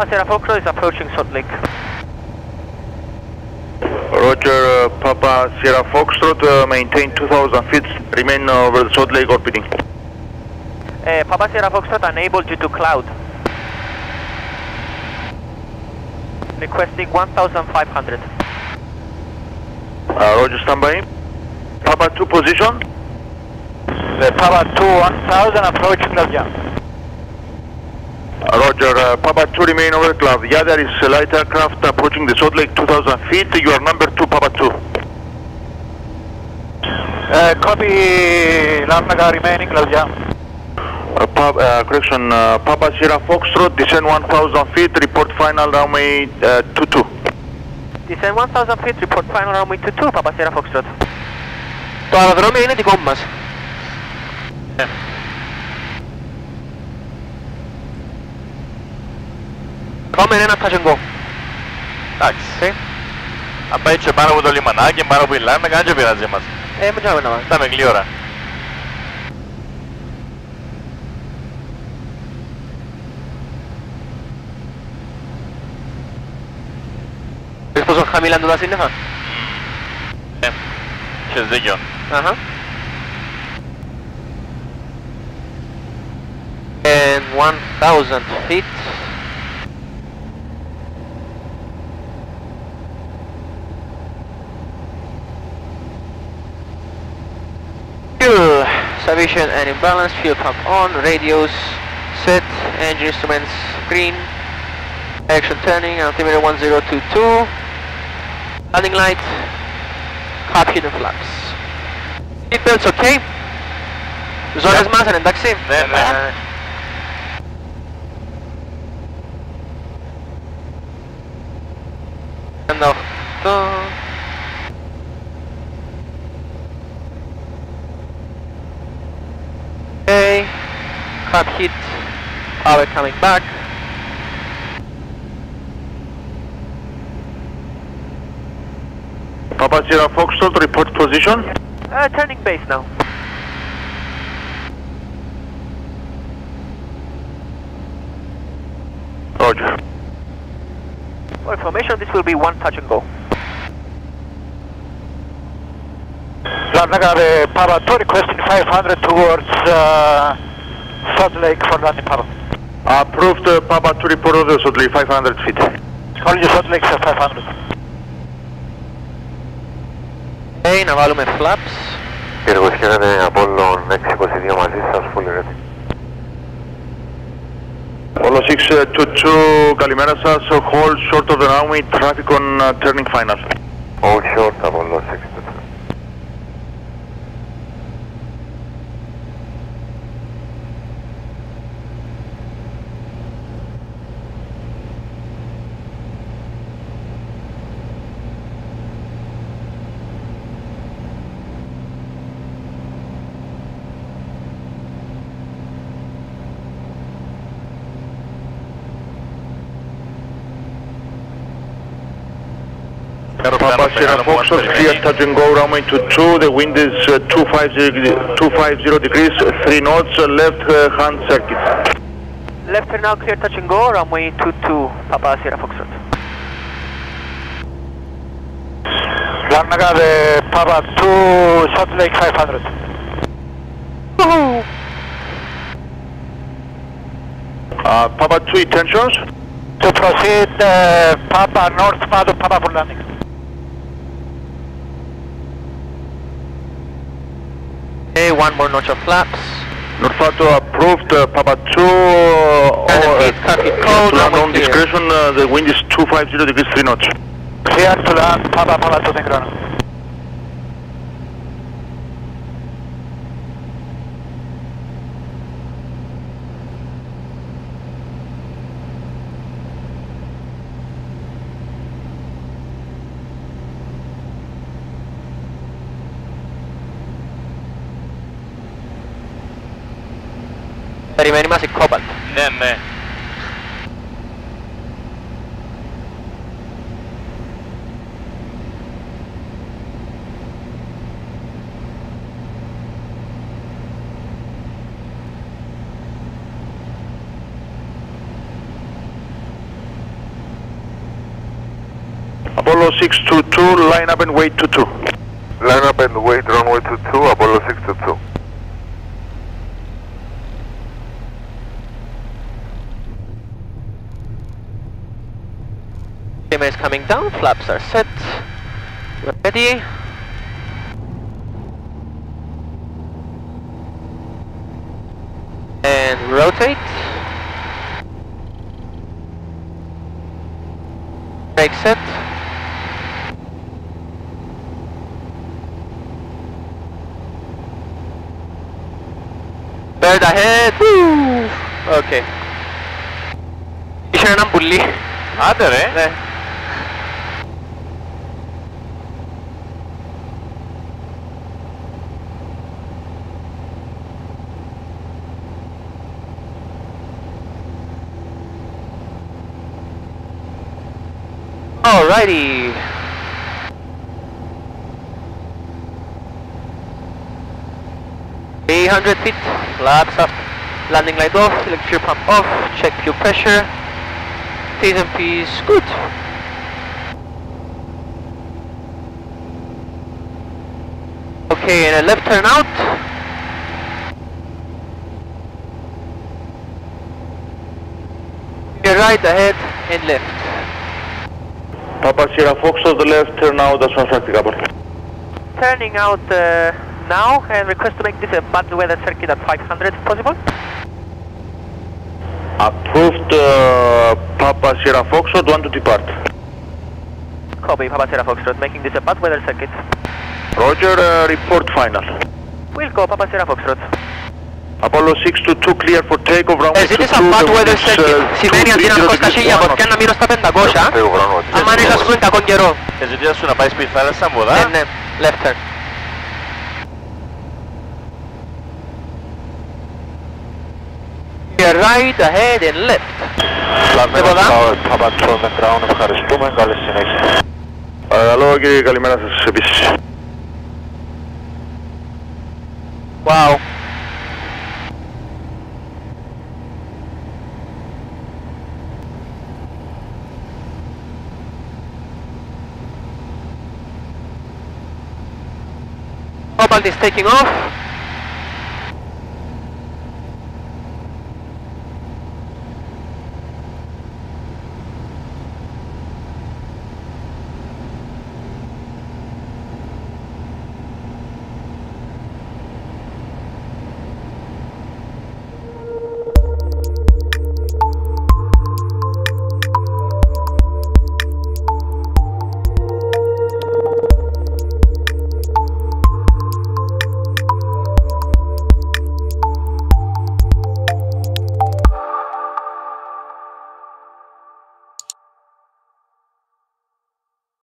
Papa Sierra Foxtrot is approaching Salt Lake. Roger, Papa Sierra Foxtrot, maintain 2,000 feet, remain over the Salt Lake orbiting. Papa Sierra Foxtrot unable due to cloud. Requesting 1,500. Roger, standby. Papa 2 position. The Papa 2 1,000 approaching the jump. Roger, Papa 2 remain over the cloud. Yeah, there is a light aircraft approaching the Salt Lake 2,000 feet. You are number 2, Papa 2. Copy, Larnaca remaining cloud jump. Correction, Papa Sierra Foxtrot, descend 1,000 feet, report final runway 22. Descend 1,000 feet, report final runway 22, Papa Sierra Foxtrot. Το αεροδρόμιο είναι δικό μας. Πάμε ένα ταχυγκό. Εντάξει. Αν πάει και πάνω από το λιμανάκι, πάνω από η Λάρνακα, αν και πειράζει μας. Μην τσάμε να μας. Πάμε γλύωρα. Βες πόσο χαμηλά είναι τα σύννεφα. Έχεις δίκιο. Αχα. And 1,000 feet. Starvation and imbalance, fuel pump on, radios set, engine instruments green, action turning, altimeter 1022, landing light, cap hidden flaps. Seatbelts okay? Ζώνες μας είναι εντάξει? Ναι. Ένα 8. Cap hit, power coming back. Papa Sierra Foxtrot, report position. Turning base now. Roger. For information, this will be one touch and go. Larnaca, Papa 2 requesting 500 towards Salt Lake for landing, Papa. Approved, Papa 2 report order, Salt Lake, 500 feet. Call you Salt Lake, sir, 500. Okay, να βάλουμε flaps. Κύριε Βουσχεράντε, Apollo 622 μαζί σας, fully ready. Apollo 622, Kalimera sas, hold short of the runway, traffic on turning final. Hold short, Apollo 622. Papa Sierra Foxtrot, clear touch and go runway 22, the wind is 250 degrees, 3 knots, left hand circuit. Left turn now, clear touch and go, runway 22, Papa Sierra Foxtrot. Larnaca, the Papa 2, Salt Lake 500. Woohoo! Papa 2 intentions? To proceed Papa northbound of Papa for landing. Okay, one more notch of flaps. Norfato approved, Papa 2, to land on discretion, the wind is 250 degrees, 3 knots. Clear to land, Papa 2, Negron. Περιμένει μας η Cobalt. Ναι. Apollo 622, line up and wait 22. Line up and wait, runway 22, Apollo 622. Camera is coming down, flaps are set. We're ready. And rotate. Brake set. Bird ahead. Woo! Okay. Ishan nam bulli. Aadar hai. Alrighty. A 100 feet, flaps up, landing light off, electric pump off, check fuel pressure, T's and P's good. Okay, and a left turn out. Your right ahead and left. Papa Sierra Foxtrot, the left, turn out, that's one circuit cable. Turning out now, and request to make this a bad weather circuit at 500 if possible. Approved, Papa Sierra Foxtrot, want to depart. Copy, Papa Sierra Foxtrot, making this a bad weather circuit. Roger, report final. We'll go, Papa Sierra Foxtrot. Apollo 622 clear for takeoff, runway 22. Ζήτησα bad weather circuit. Σημαίνει αντί να βγω στα 1000 βοτιά να μείνω στα 500. Αν μάνες ασκούν κακόν καιρό. Ζήτησα σου να πάει στη θάλασσα βοδά. Ναι, left turn. Your right, ahead and left. Λαμμένος Παπατσόν με Crown, ευχαριστούμε. Καλή συνέχεια. Παρακαλώ κύριε, καλημέρα σας επίσης. Wow. Is taking off.